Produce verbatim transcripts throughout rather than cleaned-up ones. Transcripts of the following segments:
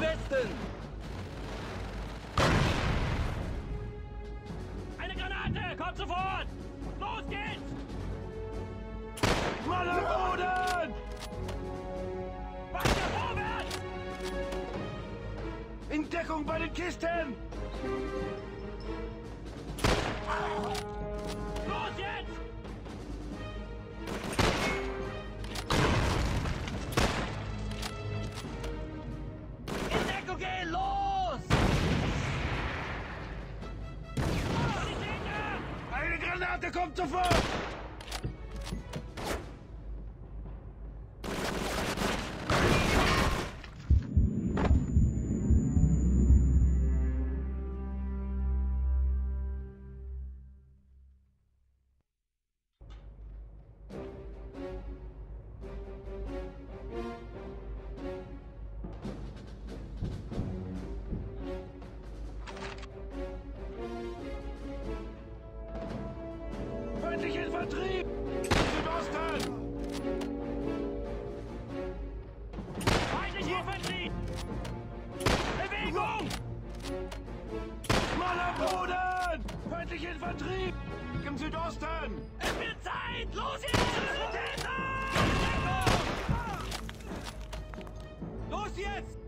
Westen! Eine Granate! Kommt sofort! Los geht's! Mann am Boden! Weiter vorwärts! In Deckung bei den Kisten! Los jetzt! Okay, los! Eine Granate kommt sofort! Vertrieb! Südosten! Feindliche Infanterie! Bewegung! Mann am Boden! Feindliche Infanterie! Im Südosten! Es wird Zeit! Los jetzt! Los jetzt!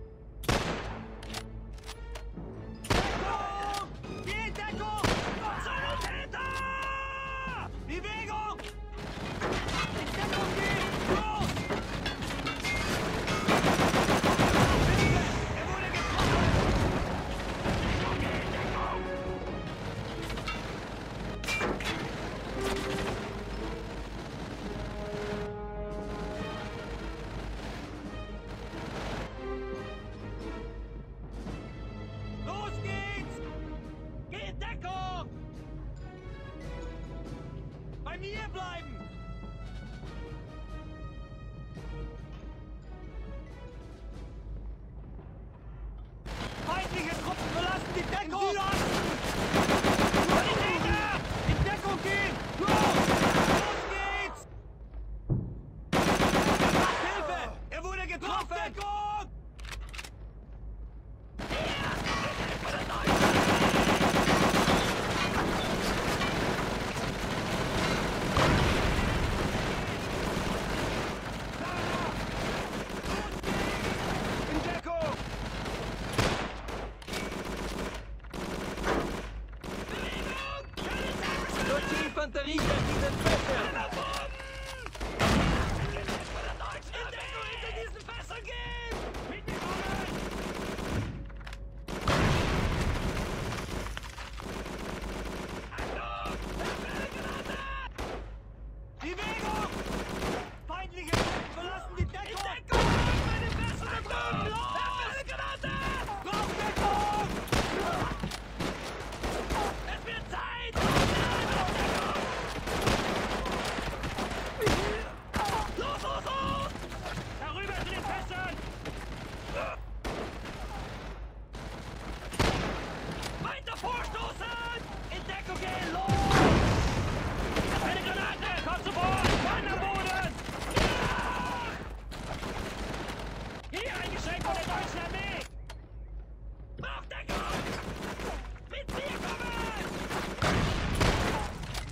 Hier bleiben! Feindliche Truppen verlassen die Deckung! In Südosten! In Deckung gehen! Los geht's! Hilfe! Er wurde getroffen! Deckung! Infanterie der diesen Fässern! In Deckung hinter diesen Fässern gehen! Achtung! Die Bewegung! Feindliche Truppen verlassen die Deckung! In Deckung! Bei den Fässern da drüben! Los!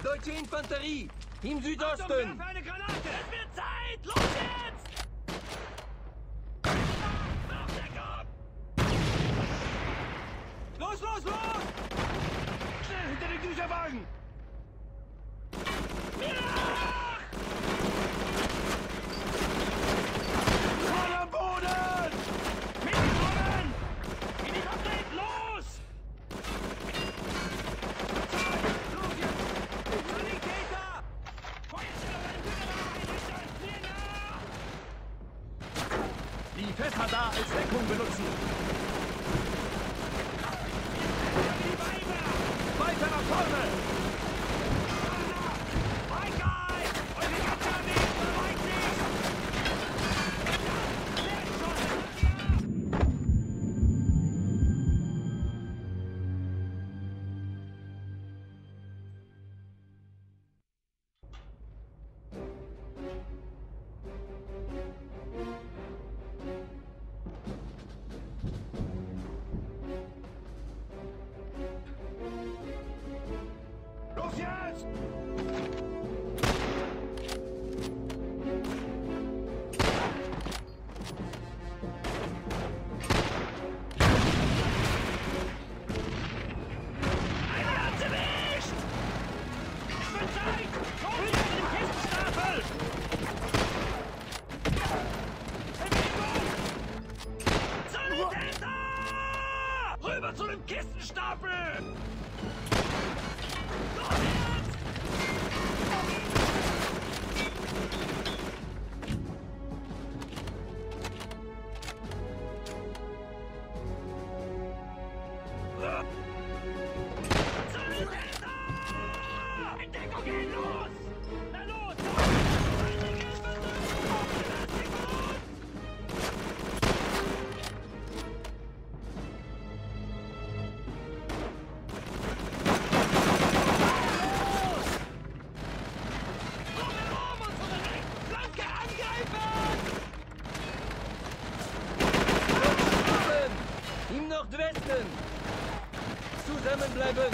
Deutsche Infanterie im Südosten! Achtung, werf eine Granate! Es wird Zeit! Los jetzt! Auf Deckung! Los, los, los! Schnell hinter den Güterwagen! Voll am Boden! Mitkommen! In die Fabrik! Los! Die Fetthadar als Deckung benutzen. Weiter nach vorne! Stemmen bleiben!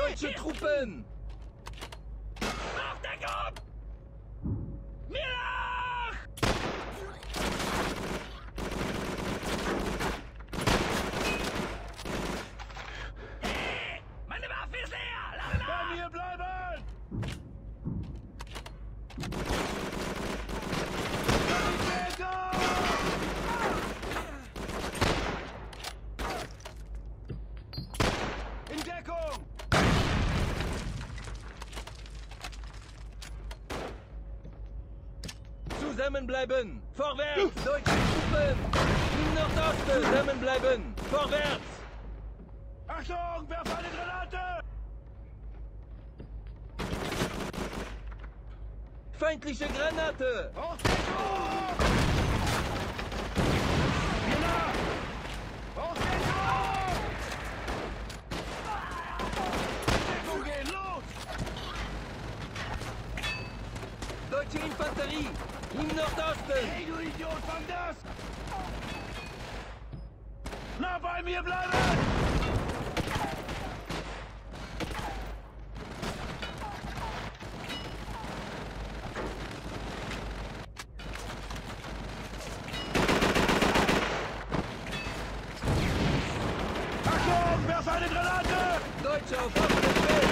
Deutsche Truppen! Auf der Gruppe! Mir nach! Hey, meine Waffe ist leer! Lala. Bei mir bleiben! In Deckung! Zusammenbleiben! Vorwärts! Deutsche Truppen! Im Nordosten! Zusammenbleiben! Vorwärts! Achtung! Werf eine Granate! Feindliche Granate! Auf den Turm! Mir nach! Auf den Turm! Deckung gehen! Los! Deutsche Infanterie! Im Nordosten! Hey, du Idiot, fang das! Na, bei mir bleiben! Achtung, werf eine Granate! Deutsche auf offenes Feld!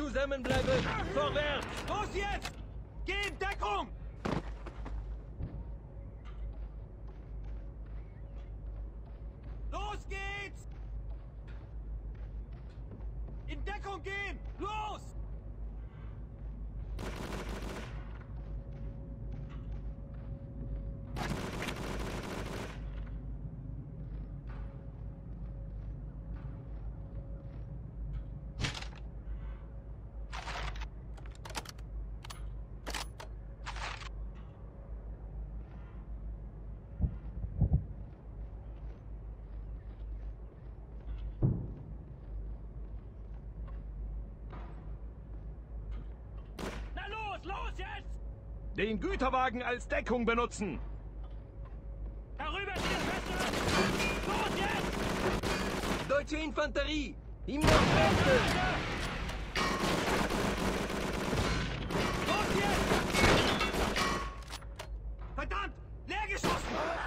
Zusammenbleiben! Vorwärts! Los jetzt! Geh in Deckung! Los geht's! In Deckung gehen! Los! Den Güterwagen als Deckung benutzen! Darüber ist das Beste! Los jetzt! Deutsche Infanterie! Im Nordwesten! Los jetzt! Verdammt! Leer geschossen!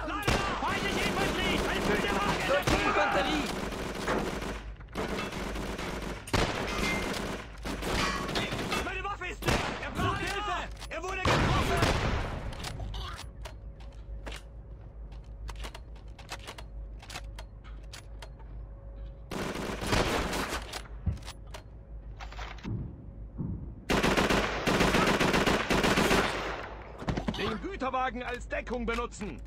Lala! Feindliche Infanterie! Ein Güterwagen! Deutsche Infanterie! Den Güterwagen als Deckung benutzen.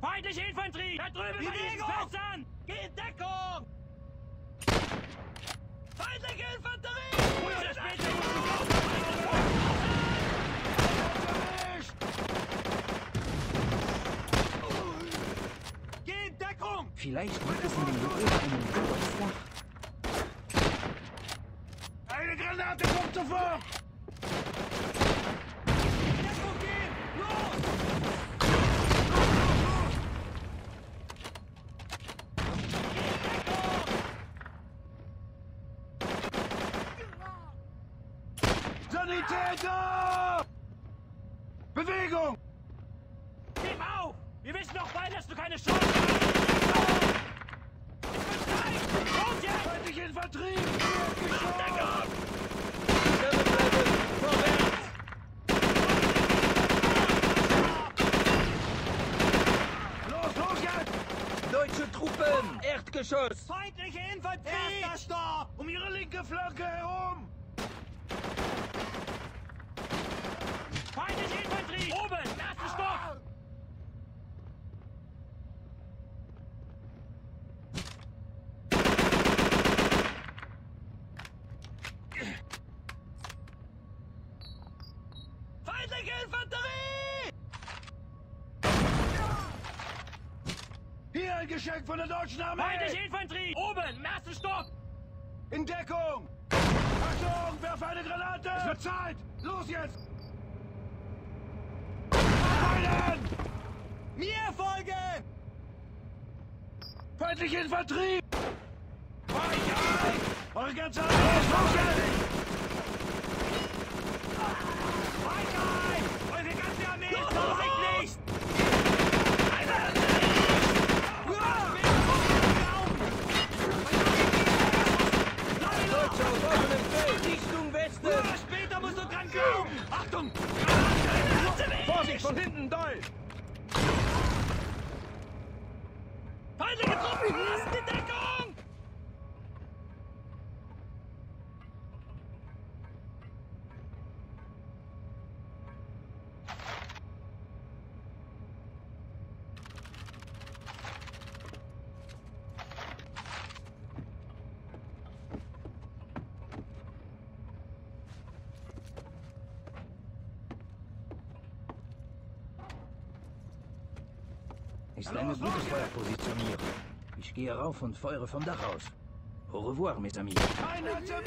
Feindliche Infanterie! Da drüben bei Ihnen festern! Geh in Deckung! Feindliche Infanterie! Früher oder später muss ich aufpassen! Geh in Deckung! Vielleicht wird es in dem Gebirge einen Gürtelstach. Eine Granate kommt sofort! Sanitäter! Bewegung! Gib auf! Wir wissen doch beide, dass du keine Chance hast! Es wird Zeit! Los jetzt! Feindliche Infanterie! Deckung! Vorwärts! Los, los jetzt! Deutsche Truppen! Erdgeschoss! Feindliche Infanterie! Erster Stopp! Um ihre linke Flanke herum! Feindliche Infanterie! Oben! Im ersten Stock! Feindliche Infanterie! Hier ein Geschenk von der deutschen Armee! Feindliche Infanterie! Oben! Im ersten Stock! In Deckung! Achtung! Werf eine Granate! Es wird Zeit! Los jetzt! Mir folgen! Feindliche Infanterie! Feindlich ein! Eure ganze Armee ist hochgängig! Feindlich ein! Eure ganze Armee ist hochgängig! Eine Armee! Deutsche auf offenem Feld! Richtung Westen! Früher oder später musst du dran glauben! Achtung! Vorsicht von hinten, Doll! Feindliche Truppen! Lassen die Deckung! Ist eine gute Feuerpositionierung. Ich gehe rauf und feuere vom Dach aus. Au revoir, mes amis. Einer zu mich!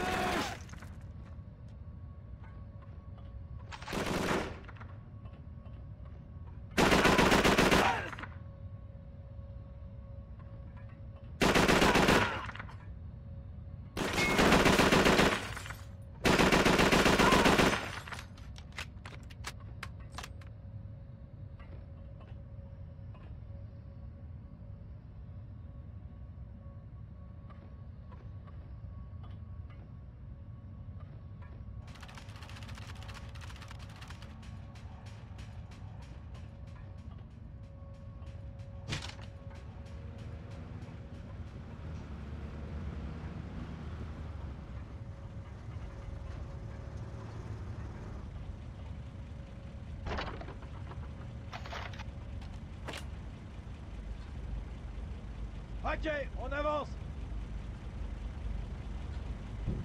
Ok, on avance!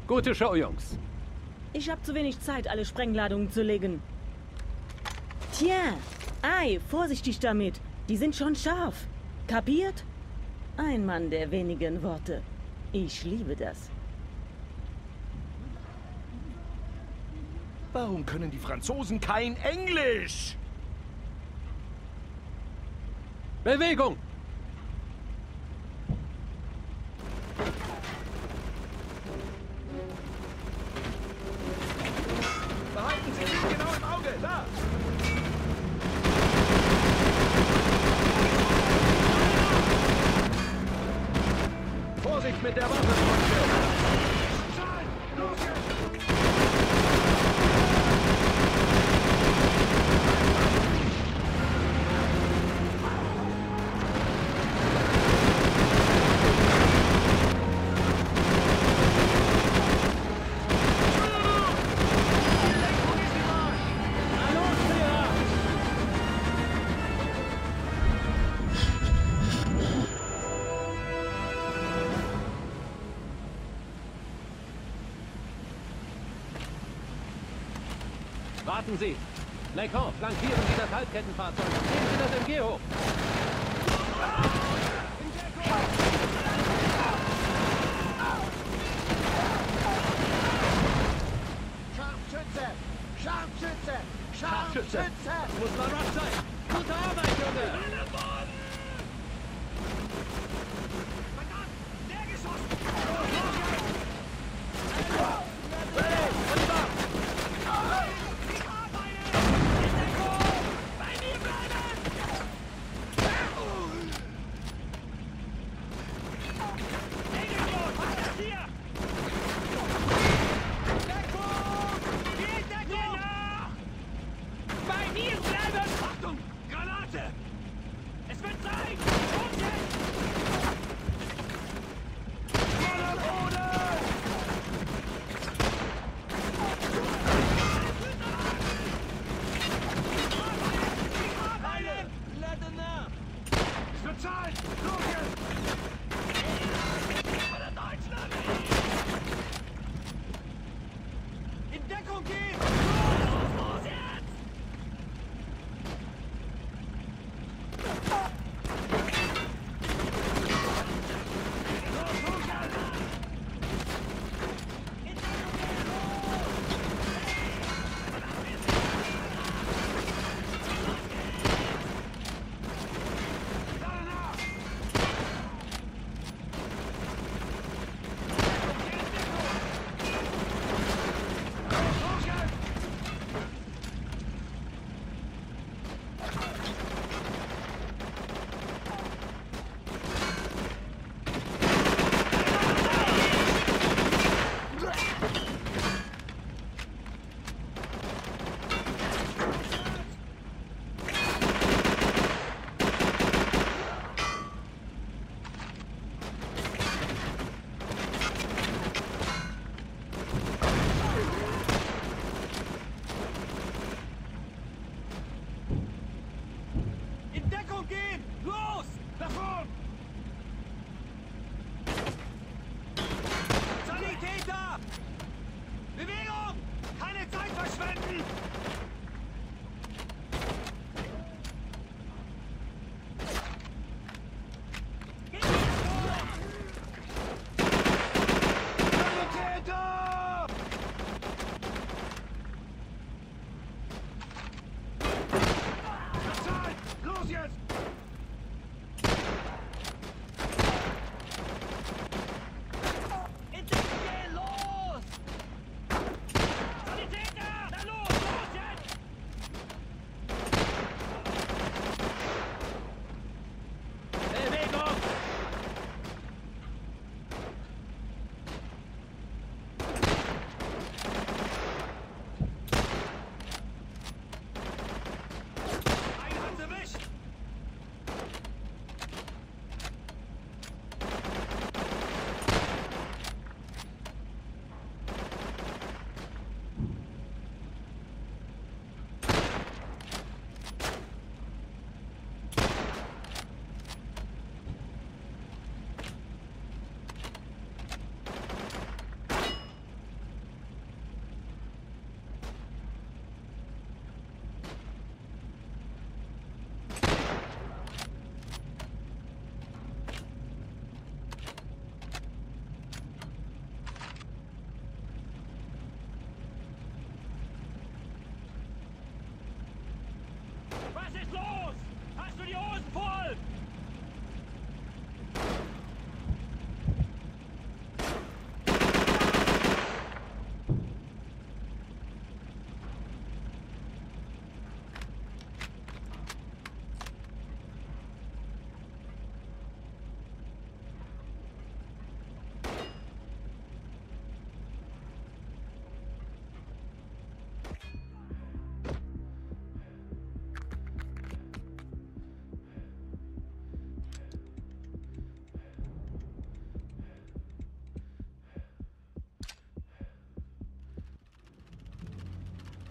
Gute Show, Jungs. Ich habe zu wenig Zeit, alle Sprengladungen zu legen. Tja, ei, vorsichtig damit. Die sind schon scharf. Kapiert? Ein Mann der wenigen Worte. Ich liebe das. Warum können die Franzosen kein Englisch? Bewegung! Mit der Waffe! Warten Sie! Lecon, flankieren Sie das Halbkettenfahrzeug! Nehmen Sie das M G hoch! Scharfschütze! Scharfschütze! Scharfschütze! Das muss mal rasch sein! Gute Arbeit, Junge!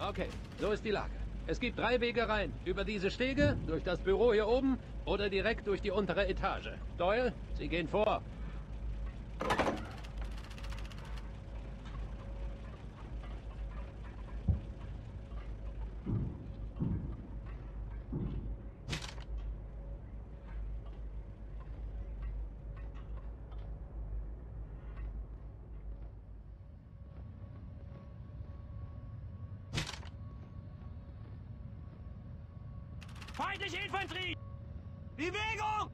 Okay, so ist die Lage. Es gibt drei Wege rein. Über diese Stege, durch das Büro hier oben oder direkt durch die untere Etage. Doyle, Sie gehen vor. Feindliche Infanterie! Bewegung!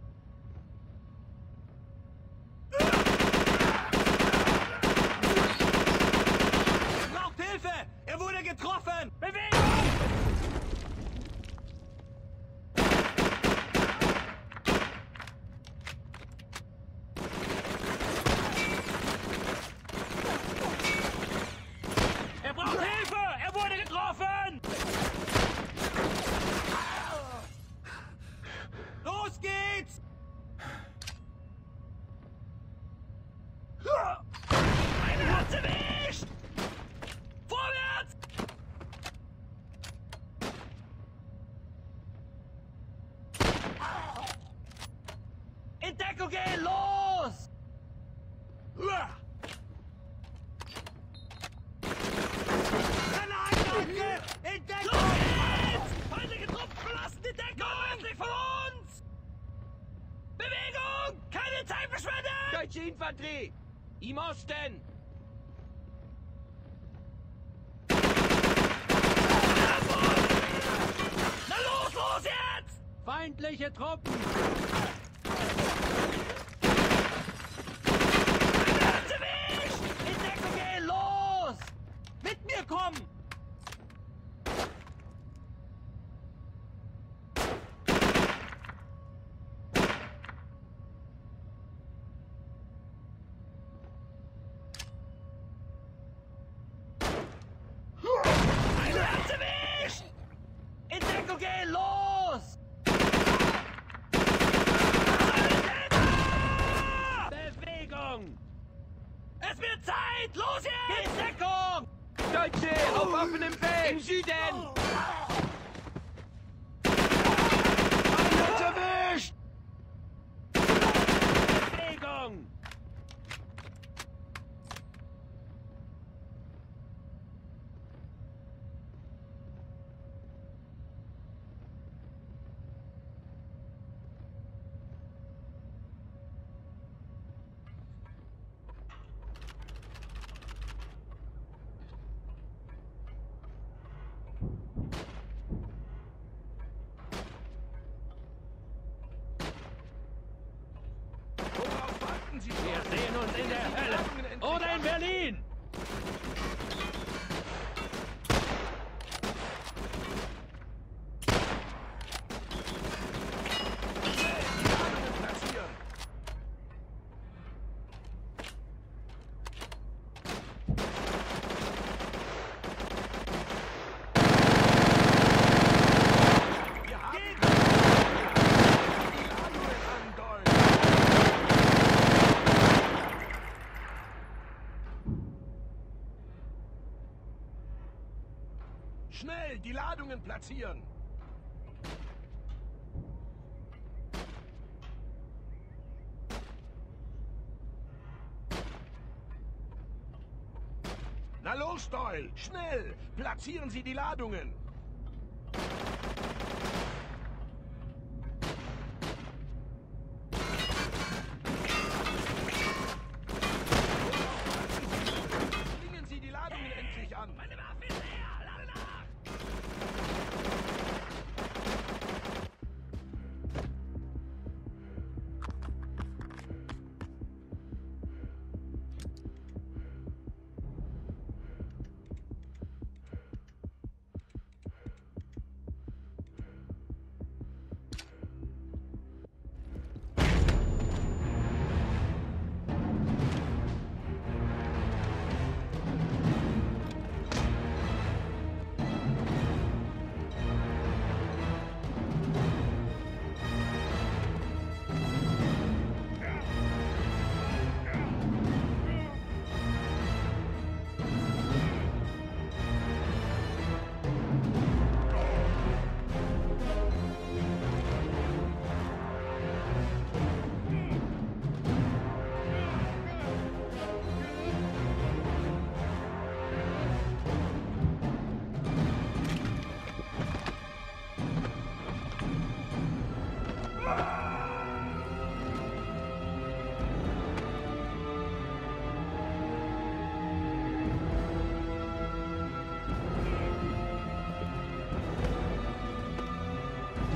Er braucht Hilfe! Er wurde getroffen! Bewegung! Geh los! Granatangriff! In Deckung! Feindliche Truppen verlassen die Deckung! Weg von uns! Bewegung! Keine Zeit verschwenden! Deutsche Infanterie! Im Osten! Na los, los jetzt! Feindliche Truppen! Kommen! Ein Herz erwischt! In Deckung gehen, los! Bewegung! Es wird Zeit! Los jetzt! In Deckung! Deutsche, auf offenem Feld! Im Süden! Feinde erwischt! Bewegung! Wir sehen uns in der Hölle oder in Berlin! Schnell, die Ladungen platzieren! Na los, Doyle! Schnell! Platzieren Sie die Ladungen! Klingen Sie die Ladungen endlich an! Meine Waffe ist leer!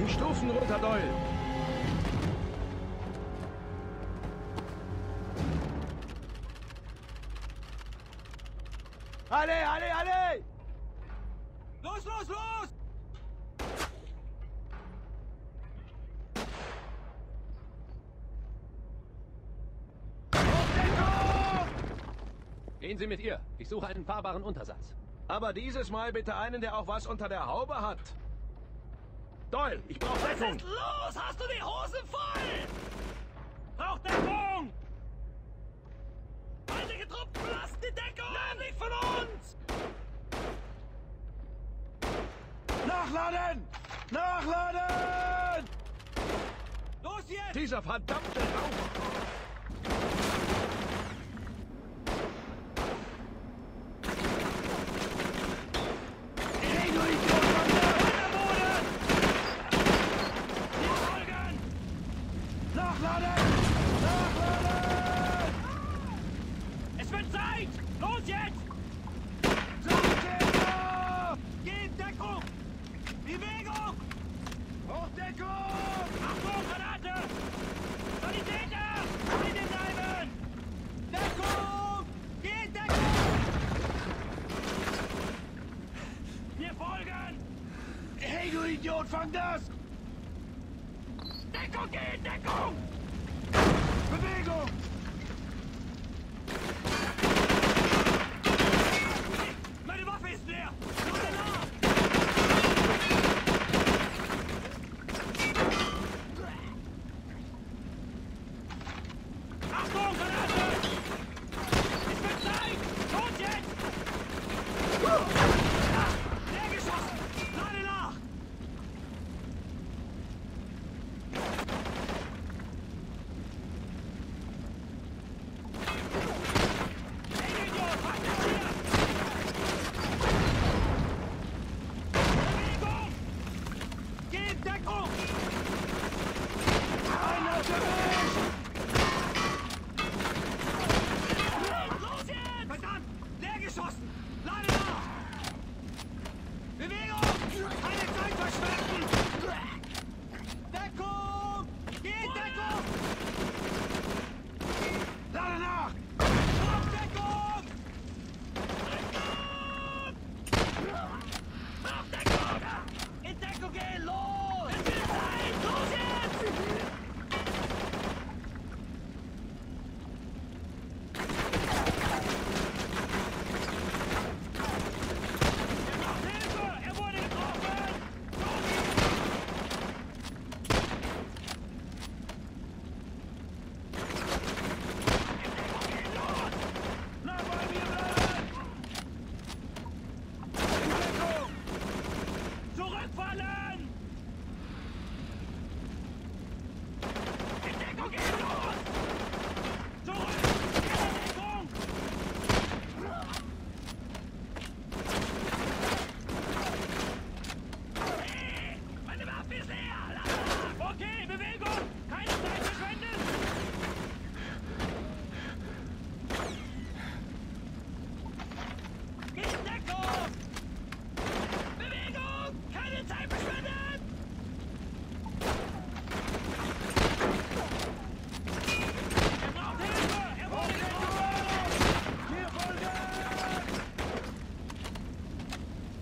Die Stufen runter, Doyle. Allez, allez, allez! Los, los, los! Gehen Sie mit ihr. Ich suche einen fahrbaren Untersatz. Aber dieses Mal bitte einen, der auch was unter der Haube hat. Doyle, ich brauche Deckung. Was ist los? Hast du die Hosen voll? Braucht Deckung! Alte Getruppten, lasst die Deckung! Nein, nicht von uns! Nachladen! Nachladen! Los jetzt! Dieser verdammte Rauch! Idiot, fang das! Deckung geht, Deckung! Bewegung! Meine Waffe ist leer! Nur danach! Achtung, Granate! Es wird Zeit! Los jetzt!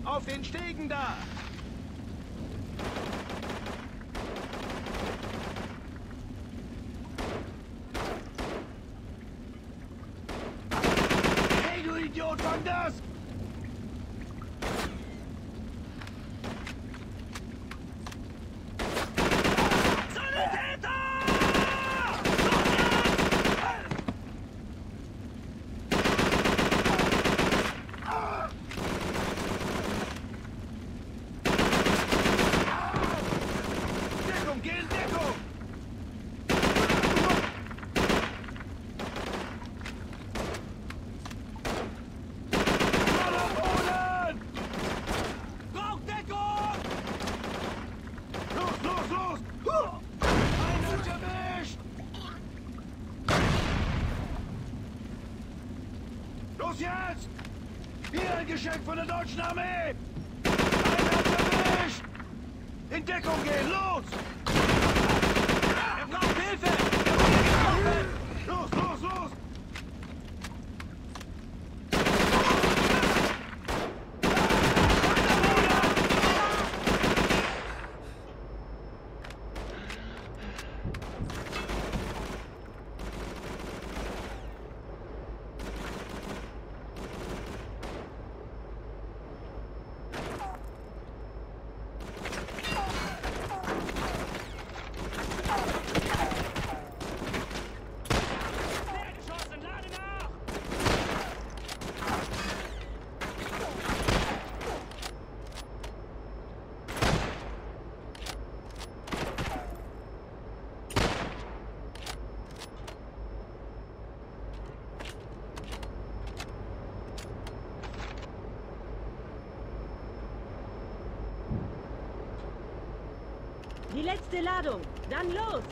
Auf den Stegen da! Hey, du Idiot, fang das! Jetzt! Hier ein Geschenk von der deutschen Armee! Einer hat erwischt! In Deckung gehen! Los! Wir brauchen Hilfe! Wir brauchen Hilfe! Los, los, los! Die letzte Ladung, dann los!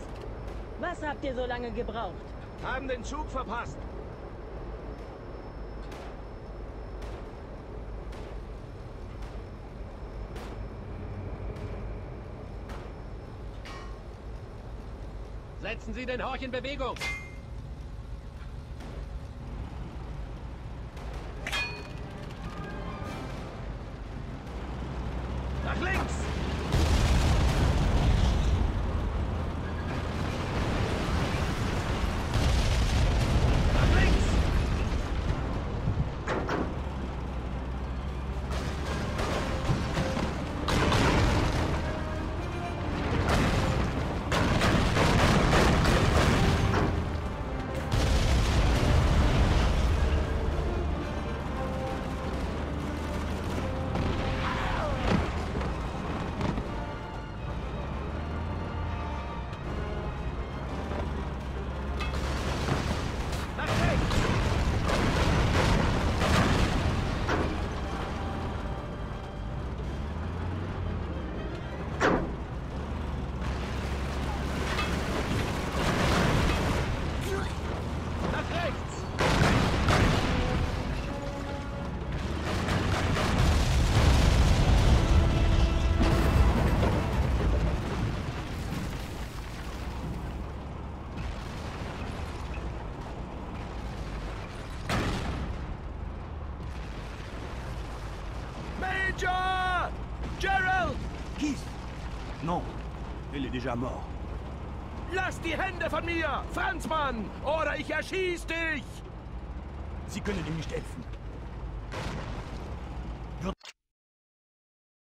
Was habt ihr so lange gebraucht? Haben den Zug verpasst. Setzen Sie den Horch in Bewegung! Nach links! Major! Gerald! Keith! Non, elle est déjà mort. Lass die Hände von mir, Franzmann, oder ich erschieß dich! Sie können ihm nicht helfen.